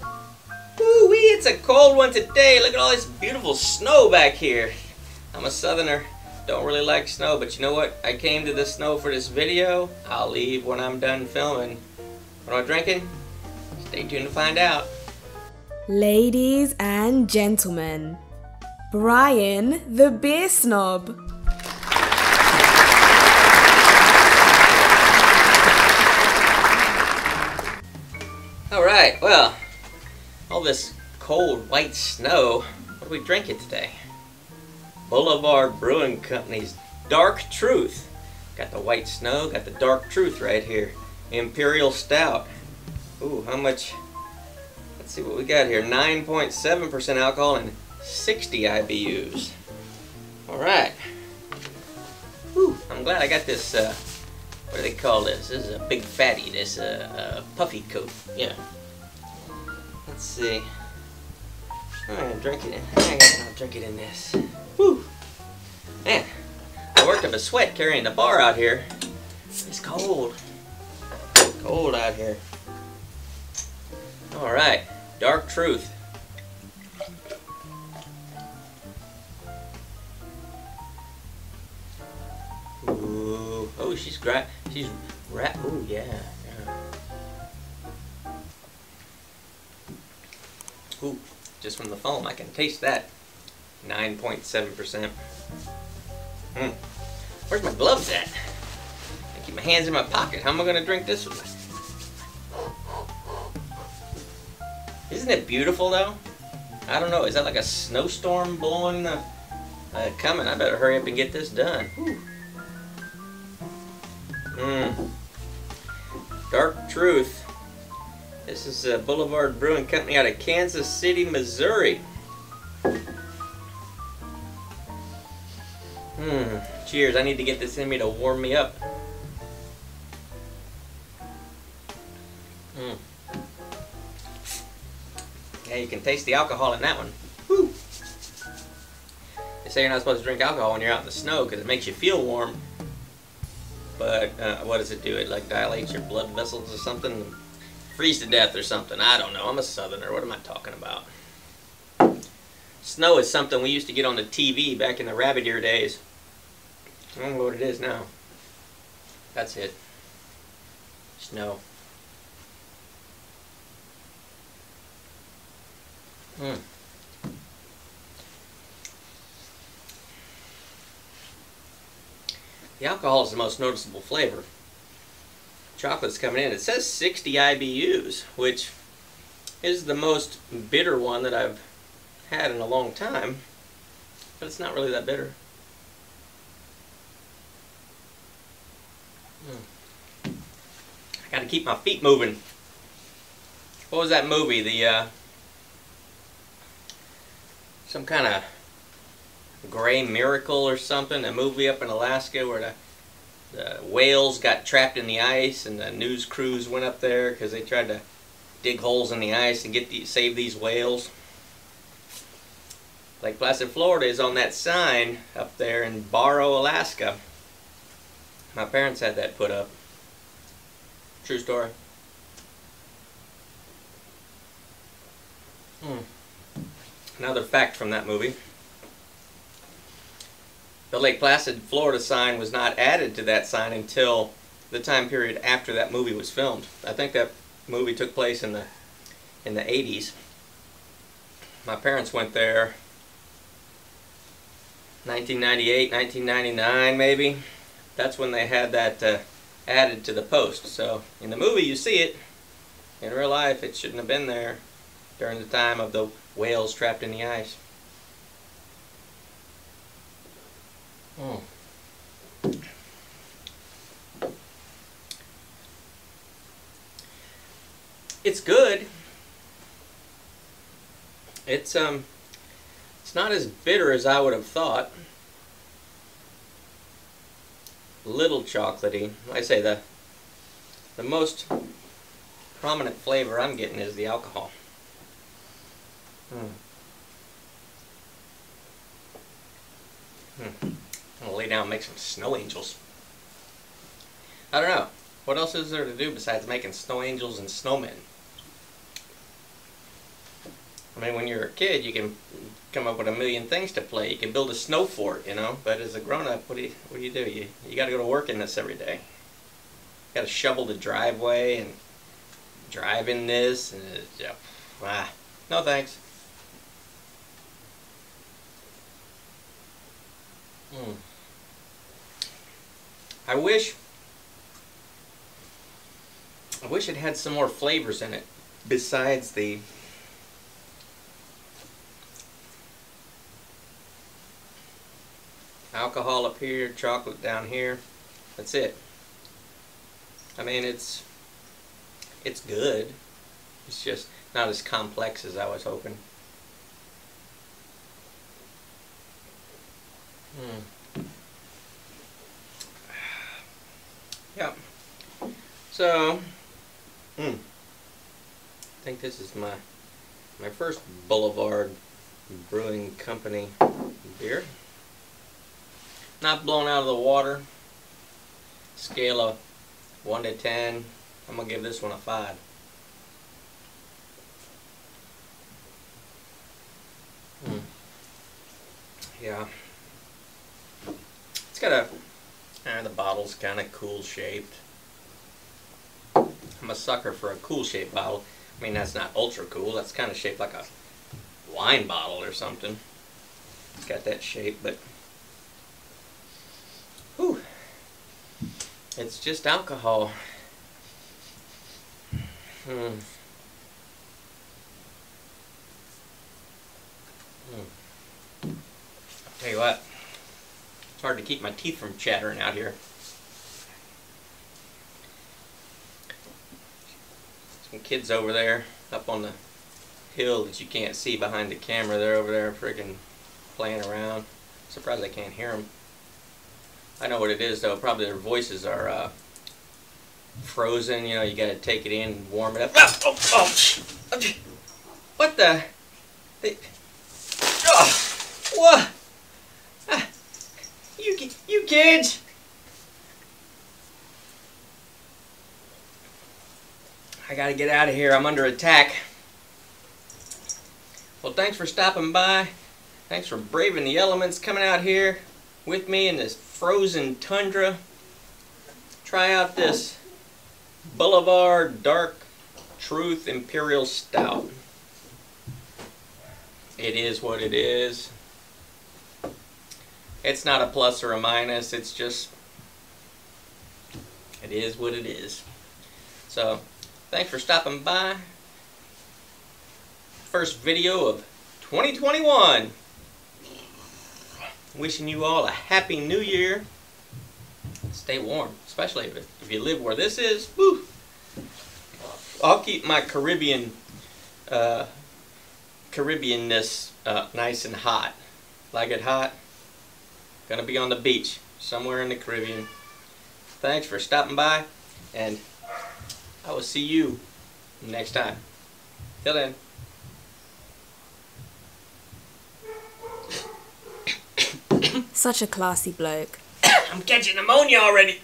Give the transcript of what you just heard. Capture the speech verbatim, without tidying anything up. Woo-wee, it's a cold one today. Look at all this beautiful snow back here. I'm a southerner, don't really like snow, but you know what? I came to the snow for this video. I'll leave when I'm done filming. What am I drinking? Stay tuned to find out. Ladies and gentlemen, Brian the Beer Snob. Alright, well, all this cold white snow, what are we drinking today? Boulevard Brewing Company's Dark Truth. Got the white snow, got the Dark Truth right here. Imperial Stout. Ooh, how much? Let's see what we got here. nine point seven percent alcohol and sixty I B Us. Alright. Whew, I'm glad I got this, uh, what do they call this? This is a big fatty, this uh, uh, puffy coat. Yeah. Let's see. I'm gonna drink it in. I guess I'll drink it in this. Whew. Man, I worked up a sweat carrying the bar out here. It's cold. Cold out here. Alright, Dark Truth. Ooh, oh, she's gra- she's rat- ooh, yeah, yeah. Ooh, just from the foam, I can taste that. nine point seven percent. Hmm, where's my gloves at? I keep my hands in my pocket. How am I gonna drink this with my- Isn't it beautiful though? I don't know, is that like a snowstorm blowing the... Uh, coming, I better hurry up and get this done. Mmm. Dark Truth. This is uh, Boulevard Brewing Company out of Kansas City, Missouri. Mmm. Cheers, I need to get this in me to warm me up. Mmm. Yeah, you can taste the alcohol in that one. Woo! They say you're not supposed to drink alcohol when you're out in the snow because it makes you feel warm. But uh, what does it do? It like dilates your blood vessels or something? Freeze to death or something. I don't know. I'm a southerner. What am I talking about? Snow is something we used to get on the T V back in the rabbit ear days. I don't know what it is now. That's it. Snow. Mm. The alcohol is the most noticeable flavor. Chocolate's coming in. It says sixty I B Us, which is the most bitter one that I've had in a long time, but it's not really that bitter. Mm. I gotta keep my feet moving. What was that movie? The uh, some kind of Gray Miracle or something, a movie up in Alaska where the, the whales got trapped in the ice and the news crews went up there because they tried to dig holes in the ice and get the, save these whales. Lake Placid, Florida is on that sign up there in Barrow, Alaska. My parents had that put up. True story. Hmm. Another fact from that movie. The Lake Placid, Florida sign was not added to that sign until the time period after that movie was filmed. I think that movie took place in the in the eighties. My parents went there nineteen ninety-eight, nineteen ninety-nine maybe. That's when they had that uh, added to the post. So in the movie you see it. In real life it shouldn't have been there during the time of the whales trapped in the ice. Mm. It's good. It's um it's not as bitter as I would have thought. Little chocolatey. Like I say, the the most prominent flavor I'm getting is the alcohol. Hmm. Hmm. I'm gonna lay down and make some snow angels. I don't know. What else is there to do besides making snow angels and snowmen? I mean, when you're a kid, you can come up with a million things to play. You can build a snow fort, you know. But as a grown-up, what do you what do you do? You you got to go to work in this every day. You got to shovel the driveway and drive in this. And it, yeah. ah, no thanks. Hmm. I wish. I wish it had some more flavors in it besides the. Alcohol up here, chocolate down here. That's it. I mean, it's it's good. It's just not as complex as I was hoping. Hmm. Yep. So, hmm. I think this is my my first Boulevard Brewing Company beer. Not blown out of the water. Scale of one to ten. I'm going to give this one a five. Mm. Yeah. It's got a... Eh, the bottle's kind of cool shaped. I'm a sucker for a cool shaped bottle. I mean, that's not ultra cool. That's kind of shaped like a wine bottle or something. It's got that shape, but... Whew. It's just alcohol. Hmm. Mm. I'll tell you what, it's hard to keep my teeth from chattering out here. Some kids over there up on the hill that you can't see behind the camera. They're over there freaking playing around. Surprised I can't hear them. I know what it is though, probably their voices are uh, frozen, you know, you gotta take it in and warm it up. Ah! Oh, oh. What the? They... Oh! What? Ah. You, you kids! I gotta get out of here, I'm under attack. Well, thanks for stopping by. Thanks for braving the elements, coming out here with me in this frozen tundra. Try out this Boulevard Dark Truth Imperial Stout. It is what it is. It's not a plus or a minus. It's just, it is what it is. So, thanks for stopping by. First video of twenty twenty-one. Wishing you all a happy new year. Stay warm, especially if, if you live where this is. Woo. I'll keep my Caribbean uh, Caribbean-ness uh, nice and hot. Like it hot? Gonna be on the beach somewhere in the Caribbean. Thanks for stopping by, and I will see you next time. Till then. Such a classy bloke. I'm catching pneumonia already.